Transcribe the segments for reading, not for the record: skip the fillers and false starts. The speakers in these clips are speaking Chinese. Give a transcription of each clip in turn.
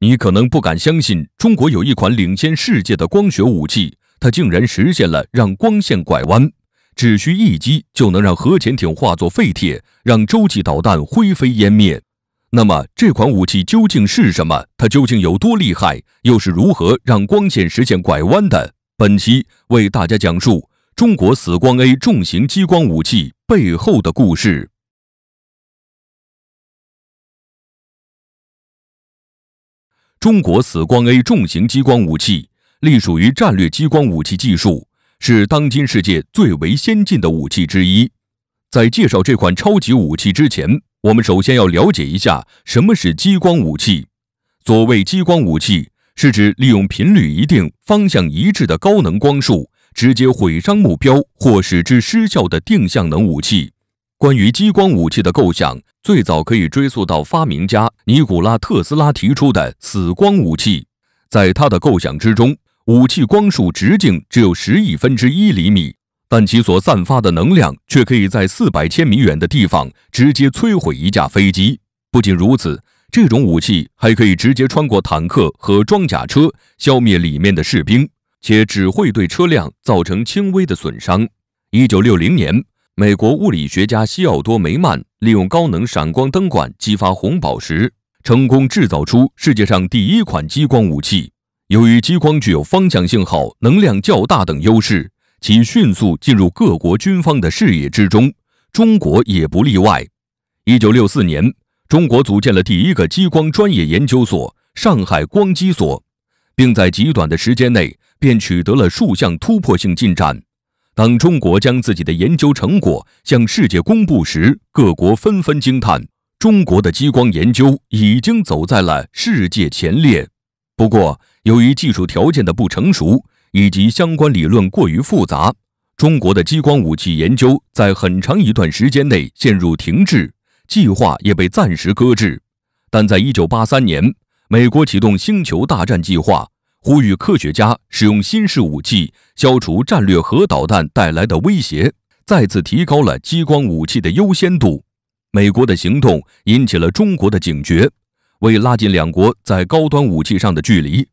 你可能不敢相信，中国有一款领先世界的光学武器，它竟然实现了让光线拐弯，只需一击就能让核潜艇化作废铁，让洲际导弹灰飞烟灭。那么这款武器究竟是什么？它究竟有多厉害？又是如何让光线实现拐弯的？本期为大家讲述中国死光 A 重型激光武器背后的故事。 中国死光 A 重型激光武器隶属于战略激光武器技术，是当今世界最为先进的武器之一。在介绍这款超级武器之前，我们首先要了解一下什么是激光武器。所谓激光武器，是指利用频率一定、方向一致的高能光束，直接毁伤目标或使之失效的定向能武器。关于激光武器的构想， 最早可以追溯到发明家尼古拉·特斯拉提出的死光武器。在他的构想之中，武器光束直径只有10亿分之1厘米，但其所散发的能量却可以在400千米远的地方直接摧毁一架飞机。不仅如此，这种武器还可以直接穿过坦克和装甲车，消灭里面的士兵，且只会对车辆造成轻微的损伤。1960年。 美国物理学家西奥多·梅曼利用高能闪光灯管激发红宝石，成功制造出世界上第一款激光武器。由于激光具有方向性好、能量较大等优势，其迅速进入各国军方的视野之中，中国也不例外。1964年，中国组建了第一个激光专业研究所——上海光机所，并在极短的时间内便取得了数项突破性进展。 当中国将自己的研究成果向世界公布时，各国纷纷惊叹，中国的激光研究已经走在了世界前列。不过，由于技术条件的不成熟以及相关理论过于复杂，中国的激光武器研究在很长一段时间内陷入停滞，计划也被暂时搁置。但在1983年，美国启动星球大战计划， 呼吁科学家使用新式武器消除战略核导弹带来的威胁，再次提高了激光武器的优先度。美国的行动引起了中国的警觉，为拉近两国在高端武器上的距离。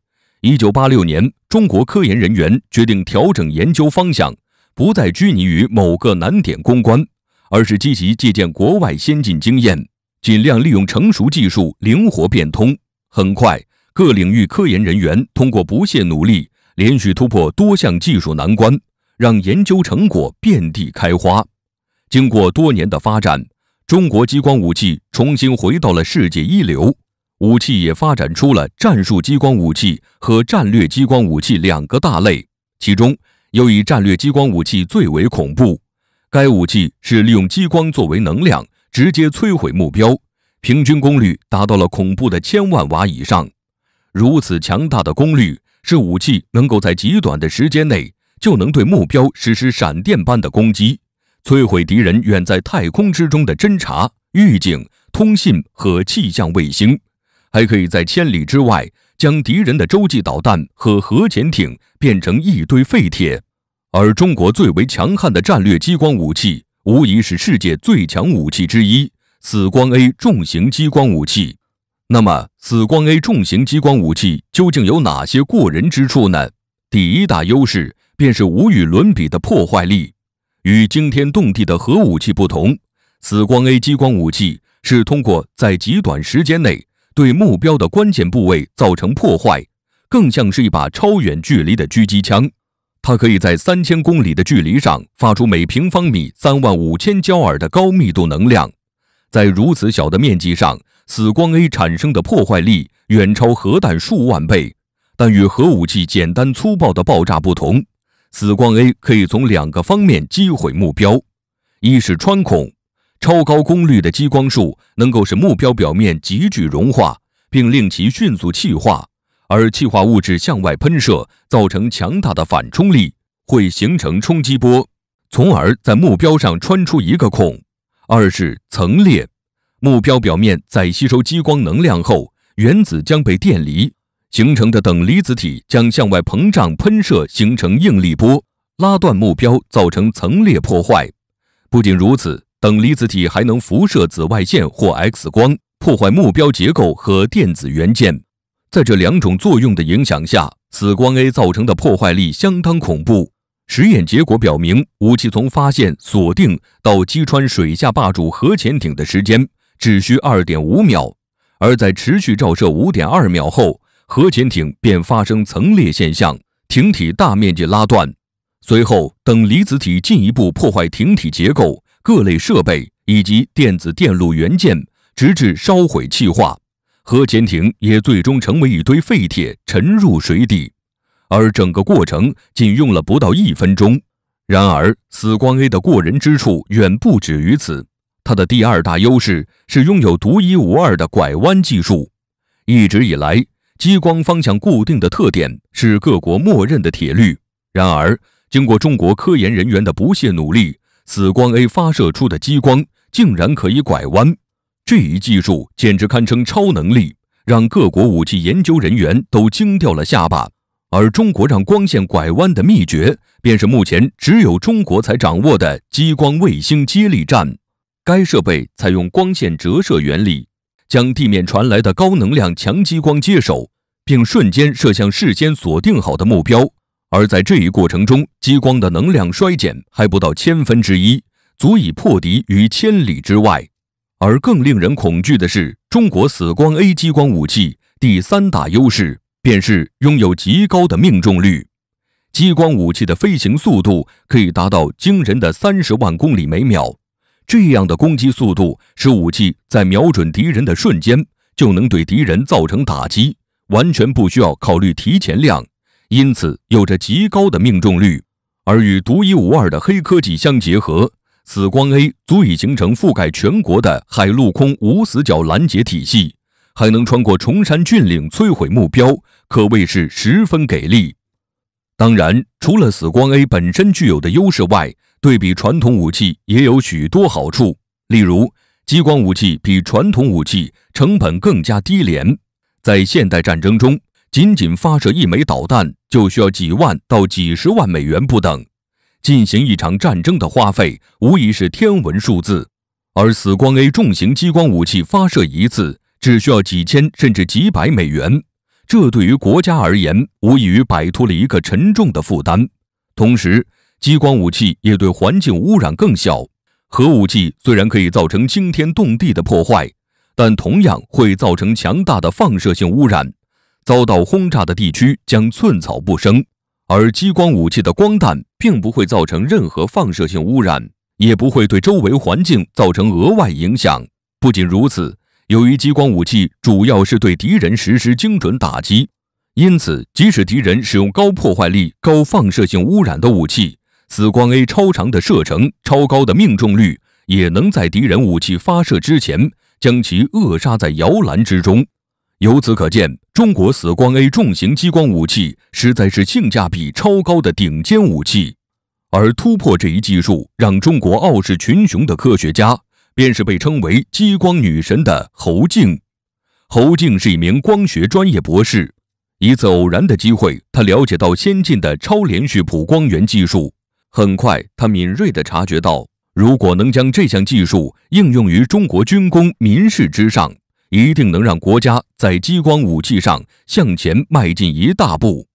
1986年，中国科研人员决定调整研究方向，不再拘泥于某个难点攻关，而是积极借鉴国外先进经验，尽量利用成熟技术灵活变通。很快， 各领域科研人员通过不懈努力，连续突破多项技术难关，让研究成果遍地开花。经过多年的发展，中国激光武器重新回到了世界一流，武器也发展出了战术激光武器和战略激光武器两个大类，其中又以战略激光武器最为恐怖。该武器是利用激光作为能量，直接摧毁目标，平均功率达到了恐怖的1000万瓦以上。 如此强大的功率，是武器能够在极短的时间内就能对目标实施闪电般的攻击，摧毁敌人远在太空之中的侦察、预警、通信和气象卫星，还可以在千里之外将敌人的洲际导弹和核潜艇变成一堆废铁。而中国最为强悍的战略激光武器，无疑是世界最强武器之一——死光 A 重型激光武器。 那么，死光 A 重型激光武器究竟有哪些过人之处呢？第一大优势便是无与伦比的破坏力。与惊天动地的核武器不同，死光 A 激光武器是通过在极短时间内对目标的关键部位造成破坏，更像是一把超远距离的狙击枪。它可以在3000公里的距离上发出每平方米35000焦耳的高密度能量，在如此小的面积上， 死光 A 产生的破坏力远超核弹数万倍，但与核武器简单粗暴的爆炸不同，死光 A 可以从两个方面击毁目标：一是穿孔，超高功率的激光束能够使目标表面急剧融化，并令其迅速气化，而气化物质向外喷射，造成强大的反冲力，会形成冲击波，从而在目标上穿出一个孔；二是层裂。 目标表面在吸收激光能量后，原子将被电离，形成的等离子体将向外膨胀喷射，形成应力波，拉断目标，造成层裂破坏。不仅如此，等离子体还能辐射紫外线或 X 光，破坏目标结构和电子元件，在这两种作用的影响下，死光 A 造成的破坏力相当恐怖。实验结果表明，武器从发现、锁定到击穿水下霸主核潜艇的时间只需 2.5 秒，而在持续照射 5.2 秒后，核潜艇便发生层裂现象，艇体大面积拉断。随后，等离子体进一步破坏艇体结构、各类设备以及电子电路元件，直至烧毁气化。 核潜艇也最终成为一堆废铁，沉入水底，而整个过程仅用了不到1分钟。然而，死光 A 的过人之处远不止于此。它的第二大优势是拥有独一无二的拐弯技术。一直以来，激光方向固定的特点是各国默认的铁律。然而，经过中国科研人员的不懈努力，死光 A 发射出的激光竟然可以拐弯。 这一技术简直堪称超能力，让各国武器研究人员都惊掉了下巴。而中国让光线拐弯的秘诀，便是目前只有中国才掌握的激光卫星接力站。该设备采用光线折射原理，将地面传来的高能量强激光接收，并瞬间射向事先锁定好的目标。而在这一过程中，激光的能量衰减还不到1/1000，足以破敌于千里之外。 而更令人恐惧的是，中国死光 A 激光武器第三大优势便是拥有极高的命中率。激光武器的飞行速度可以达到惊人的30万公里/秒，这样的攻击速度使武器在瞄准敌人的瞬间就能对敌人造成打击，完全不需要考虑提前量，因此有着极高的命中率。而与独一无二的黑科技相结合。 死光 A 足以形成覆盖全国的海陆空无死角拦截体系，还能穿过崇山峻岭摧毁目标，可谓是十分给力。当然，除了死光 A 本身具有的优势外，对比传统武器也有许多好处。例如，激光武器比传统武器成本更加低廉。在现代战争中，仅仅发射一枚导弹就需要几万到几十万美元不等。 进行一场战争的花费无疑是天文数字，而死光 A 重型激光武器发射一次只需要几千甚至几百美元，这对于国家而言无异于摆脱了一个沉重的负担。同时，激光武器也对环境污染更小。核武器虽然可以造成惊天动地的破坏，但同样会造成强大的放射性污染，遭到轰炸的地区将寸草不生。 而激光武器的光弹并不会造成任何放射性污染，也不会对周围环境造成额外影响。不仅如此，由于激光武器主要是对敌人实施精准打击，因此即使敌人使用高破坏力、高放射性污染的武器，死光 A 超长的射程、超高的命中率，也能在敌人武器发射之前将其扼杀在摇篮之中。 由此可见，中国死光 A 重型激光武器实在是性价比超高的顶尖武器，而突破这一技术，让中国傲视群雄的科学家，便是被称为“激光女神”的侯静。侯静是一名光学专业博士，一次偶然的机会，他了解到先进的超连续谱光源技术。很快，他敏锐地察觉到，如果能将这项技术应用于中国军工民事之上， 一定能让国家在激光武器上向前迈进一大步，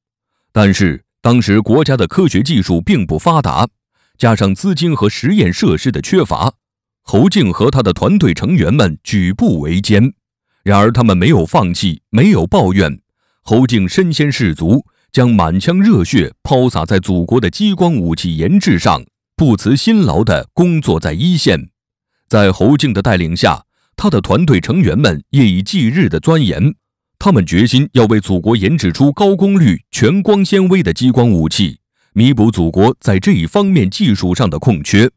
但是当时国家的科学技术并不发达，加上资金和实验设施的缺乏，侯静和他的团队成员们举步维艰。然而他们没有放弃，没有抱怨。侯静身先士卒，将满腔热血抛洒在祖国的激光武器研制上，不辞辛劳地工作在一线。在侯静的带领下， 他的团队成员们夜以继日的钻研，他们决心要为祖国研制出高功率、全光纤维的激光武器，弥补祖国在这一方面技术上的空缺。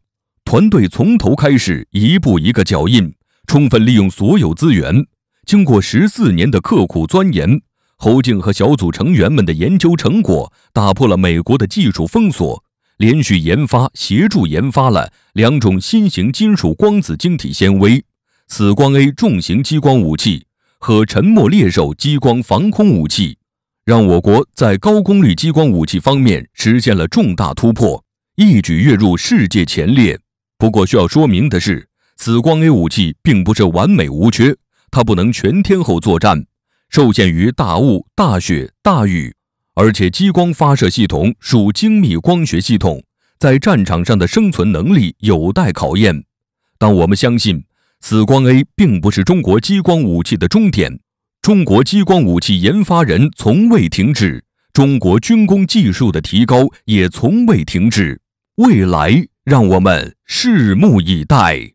团队从头开始，一步一个脚印，充分利用所有资源。经过14年的刻苦钻研，侯静和小组成员们的研究成果打破了美国的技术封锁，连续研发、协助研发了2种新型金属光子晶体纤维。 死光 A 重型激光武器和沉没猎手激光防空武器，让我国在高功率激光武器方面实现了重大突破，一举跃入世界前列。不过需要说明的是，死光 A 武器并不是完美无缺，它不能全天候作战，受限于大雾、大雪、大雨，而且激光发射系统属精密光学系统，在战场上的生存能力有待考验。但我们相信，死光 A 并不是中国激光武器的终点。中国激光武器研发人从未停止，中国军工技术的提高也从未停止。未来，让我们拭目以待。